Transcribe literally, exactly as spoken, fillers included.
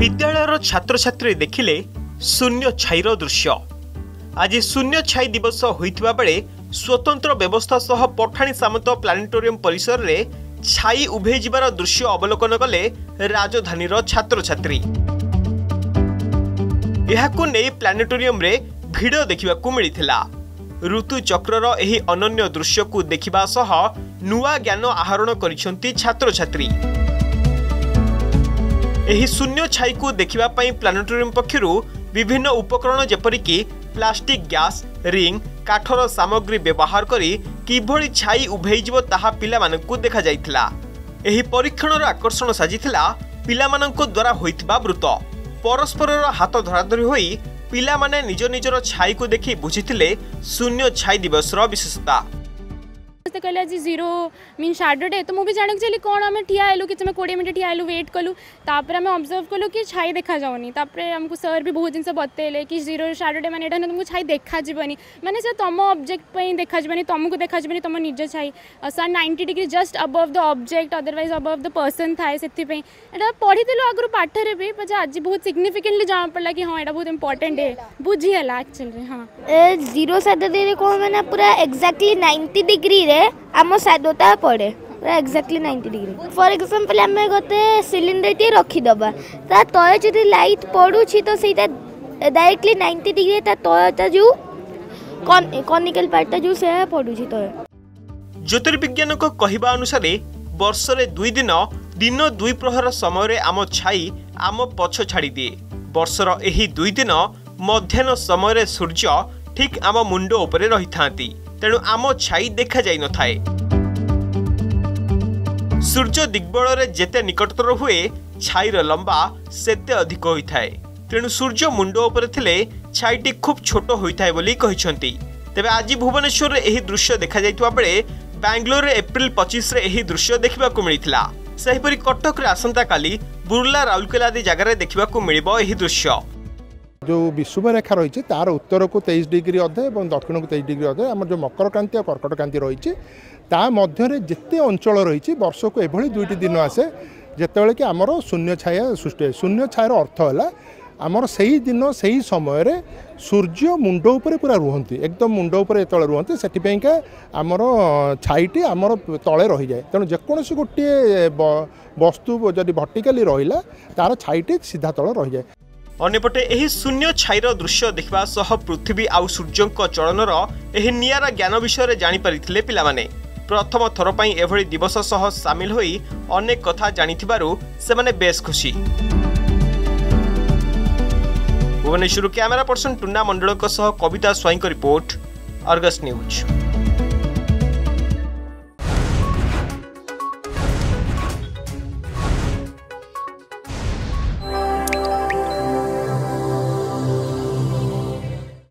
विद्यालयर छात्र छात्री देखिले शून्य छाईर दृश्य। आज शून्य छाई दिवस होता बेले स्वतंत्र व्यवस्था सह पठाणी सामंत प्लानेटोरियम परिसर रे छाई उभे जिबार दृश्य अवलोकन कले राजधानी छात्र छात्री। यहाकु नेई प्लानेटोरियम रे भीड़ देखा मिलता। ऋतुचक्रर एही अनन्य दृश्य को देखा सह नुआ ज्ञान आहरण करिसेंती छात्र छात्री। एही शून्य छाई को देखा प्लानेटोरियम पक्षरू विभिन्न उपकरण जपरिक प्लास्टिक गैस रिंग काठर सामग्री व्यवहार करी किभली छाई उभेइजिवो ताहा पिलामानंकु देखा जाइथिला। एही परीक्षणर आकर्षण साजिथिला पिलामानंक द्वारा होइथिबा व्रत। परस्परर हाथ धराधरी होई पिलामाने निज निजर छाई को देखि बुझिथिले शून्य छाई दिवसर विशेषता। तो कहले जी जीरो मीन शाडो डे तो मुझे जाने चली कौन आम ठिया आलू कि कोड़े मिनट ठिया आलू वेट कलु तापर आम ऑब्जर्व कलु कि छाई देखा जाऊनी। आमको सर भी बहुत जिन बतेले कि जीरो शाडो डे मैंने तुमको छाई देखा जानी मैंने सर तुम ऑब्जेक्ट देखा जानी तुमको देखा जानी तुम निज छाई सर ninety degree just above the object otherwise above the person थाए से पढ़ी आगुरी पाठरे भी आज बहुत सिग्निफिकेंटली जाना पड़ा कि हाँ ये बहुत इंपोर्टेंट है बुझीगला एक्चुअली। हाँ जीरो सैटरडे कौन मैंने पूरा एक्जाक्टली नाइंटी डिग्री आम साधुता पड़े पूरा exactly ninety degree. For example आम गोटे सिलिंडर टे रखीदबा ता तय जो लाइट पड़ू तो सहीटा डायरेक्टली नाइंटी डिग्री ता तयता जो कॉनिकल पार्ट जो से पड़ू तय। ज्योतिर्विज्ञान को कहवा अनुसार वर्ष रे दुई दिन दिन दुई प्रहर समय रे आम छाई आम पछ छाड़ी दिए। वर्षर एही दुई दिन मध्याह्न समय रे सूर्य ठीक आम मुंड ऊपर रही थांती तेणु आम छाई देखा जाई न थाए। सूर्य दिग्बल जेते निकटतर हुए छाईर लंबा सेते अधिक होई थाए तेणु सूर्य मुंड ऊपर थिले छाईटी खूब छोट होई थाए बोली कहिसंती। तेबे आज भुवनेश्वर रे एही दृश्य देखा जाइतवा बेले बैंगलोर रे एप्रिल पच्चीस रे एही दृश्य देखा मिलिथिला। सेहिपरि कटक रे आसंता काली बुर्ला राउरकेला आदि जगार देखा मिलिबो एही दृश्य। जो विषुम रेखा रही तार उत्तर को तेईस डिग्री अधे और दक्षिण को तेईस डिग्री अधे आम जो मकरक्रांति और कर्कटक्रांति रही मध्य जिते अंचल रही वर्ष को एभली दुईटी दिन आसे जिते कि आमर शून्य छाया सृष्टि है। शून्य छायर अर्थ है आमर से ही दिन से ही समय सूर्य मुंड उपर पूरा रुहंती एकदम मुंड उपर जो रुहंती सेपाइका आमर छाईटी आमर तले रही जाए तेणु जेकोसी गोटे वस्तु जदि भर्टिकाली रहा तार छाईटी सीधा तले रही जाए। अन्यपटे एही शून्य छाईर दृश्य देखा सह पृथ्वी आउ सूर्यों चलनर एही नियारा ज्ञान विषय जानीपारिथिले पिलामाने। प्रथम थर पई एभली दिवस सह सामिल होई अनेक कथा जानिथिबारु सेमाने बेस खुशी। भुवनेश्वर कैमेरा पर्सन टुन्ना मंडल सह कविता स्वाईं रिपोर्ट, अर्गस न्यूज।